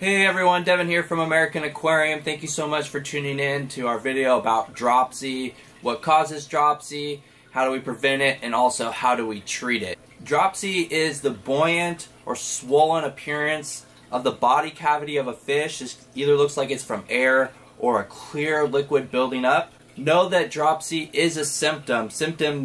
Hey everyone, Devin here from American Aquarium. Thank you so much for tuning in to our video about dropsy, what causes dropsy, how do we prevent it, and also how do we treat it. Dropsy is the buoyant or swollen appearance of the body cavity of a fish. It either looks like it's from air or a clear liquid building up. Know that dropsy is a symptom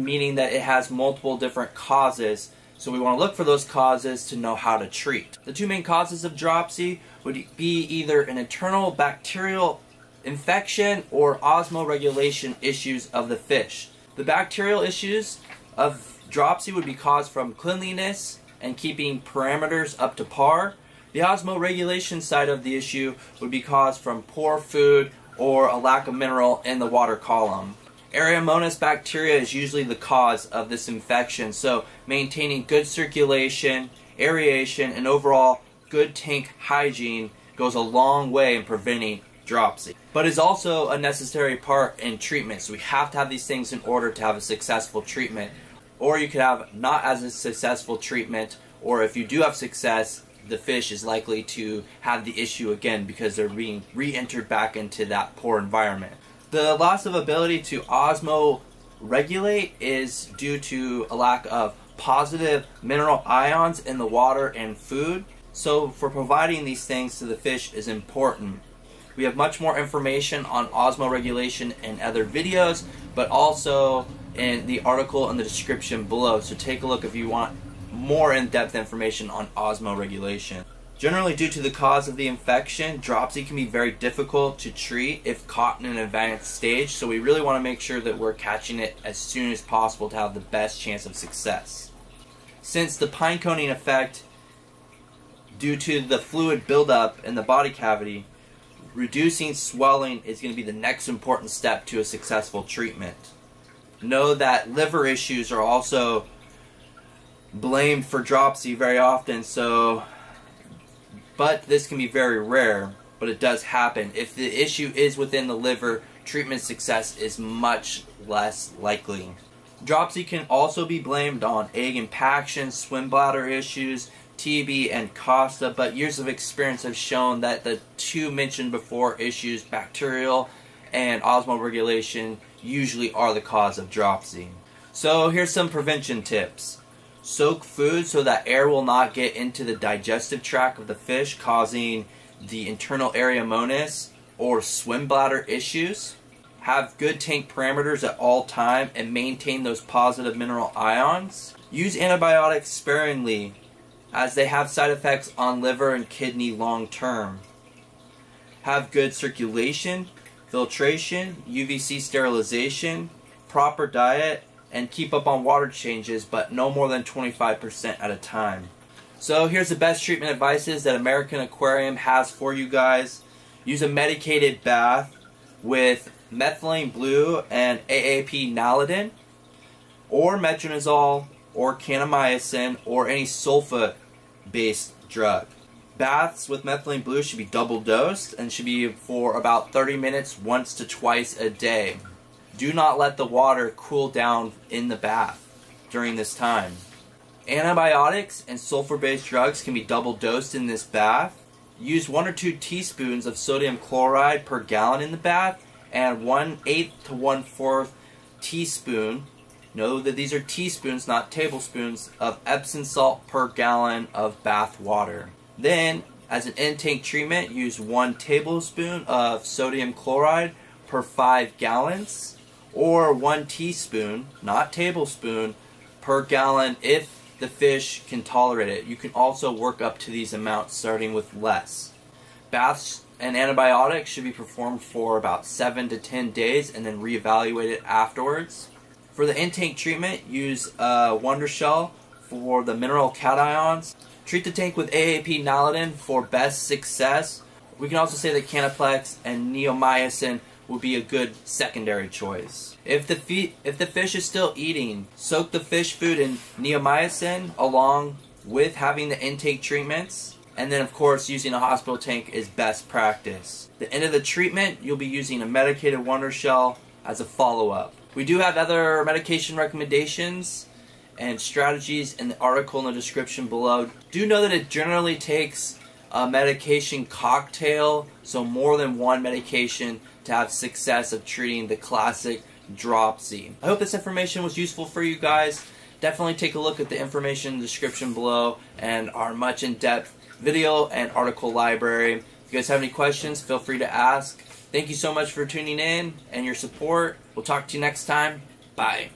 meaning that it has multiple different causes. So we want to look for those causes to know how to treat. The two main causes of dropsy would be either an internal bacterial infection or osmoregulation issues of the fish. The bacterial issues of dropsy would be caused from cleanliness and keeping parameters up to par. The osmoregulation side of the issue would be caused from poor food or a lack of mineral in the water column. Aeromonas bacteria is usually the cause of this infection, so maintaining good circulation, aeration, and overall good tank hygiene goes a long way in preventing dropsy, but is also a necessary part in treatment. So we have to have these things in order to have a successful treatment, or you could have not as a successful treatment, or if you do have success, the fish is likely to have the issue again because they're being re-entered back into that poor environment. The loss of ability to osmoregulate is due to a lack of positive mineral ions in the water and food. So for providing these things to the fish is important. We have much more information on osmoregulation in other videos, but also in the article in the description below. So take a look if you want more in-depth information on osmoregulation. Generally, due to the cause of the infection, dropsy can be very difficult to treat if caught in an advanced stage, so we really want to make sure that we're catching it as soon as possible to have the best chance of success. Since the pineconing effect, due to the fluid buildup in the body cavity, reducing swelling is going to be the next important step to a successful treatment. Know that liver issues are also blamed for dropsy very often, but this can be very rare, but it does happen. If the issue is within the liver, treatment success is much less likely. Dropsy can also be blamed on egg impaction, swim bladder issues, TB, and costa, but years of experience have shown that the two mentioned before issues, bacterial and osmoregulation, usually are the cause of dropsy. So here's some prevention tips. Soak food so that air will not get into the digestive tract of the fish, causing the internal aeromonas or swim bladder issues. Have good tank parameters at all time and maintain those positive mineral ions. Use antibiotics sparingly as they have side effects on liver and kidney long term. Have good circulation, filtration, UVC sterilization, proper diet, and keep up on water changes, but no more than 25% at a time. So here's the best treatment advices that American Aquarium has for you guys. Use a medicated bath with methylene blue and AAP Nalidin, or metronidazole, or canamycin, or any sulfa-based drug. Baths with methylene blue should be double dosed and should be for about 30 minutes once to twice a day. Do not let the water cool down in the bath during this time. Antibiotics and sulfur-based drugs can be double dosed in this bath. Use 1 or 2 teaspoons of sodium chloride per gallon in the bath and 1/8 to 1/4 teaspoon, know that these are teaspoons, not tablespoons, of Epsom salt per gallon of bath water. Then, as an in-tank treatment, use 1 tablespoon of sodium chloride per 5 gallons. Or 1 teaspoon, not tablespoon, per gallon if the fish can tolerate it. You can also work up to these amounts starting with less. Baths and antibiotics should be performed for about 7 to 10 days and then reevaluated afterwards. For the in-tank treatment, use Wondershell for the mineral cations. Treat the tank with AAP Nalidin for best success. We can also say that Canaplex and Neomycin would be a good secondary choice. If the fish is still eating, soak the fish food in neomycin along with having the intake treatments, and then of course using a hospital tank is best practice. At the end of the treatment, you'll be using a medicated Wondershell as a follow-up. We do have other medication recommendations and strategies in the article in the description below. Do know that it generally takes a medication cocktail, so more than one medication to have success of treating the classic dropsy. I hope this information was useful for you guys. Definitely take a look at the information in the description below and our much in-depth video and article library. If you guys have any questions, feel free to ask. Thank you so much for tuning in and your support. We'll talk to you next time. Bye.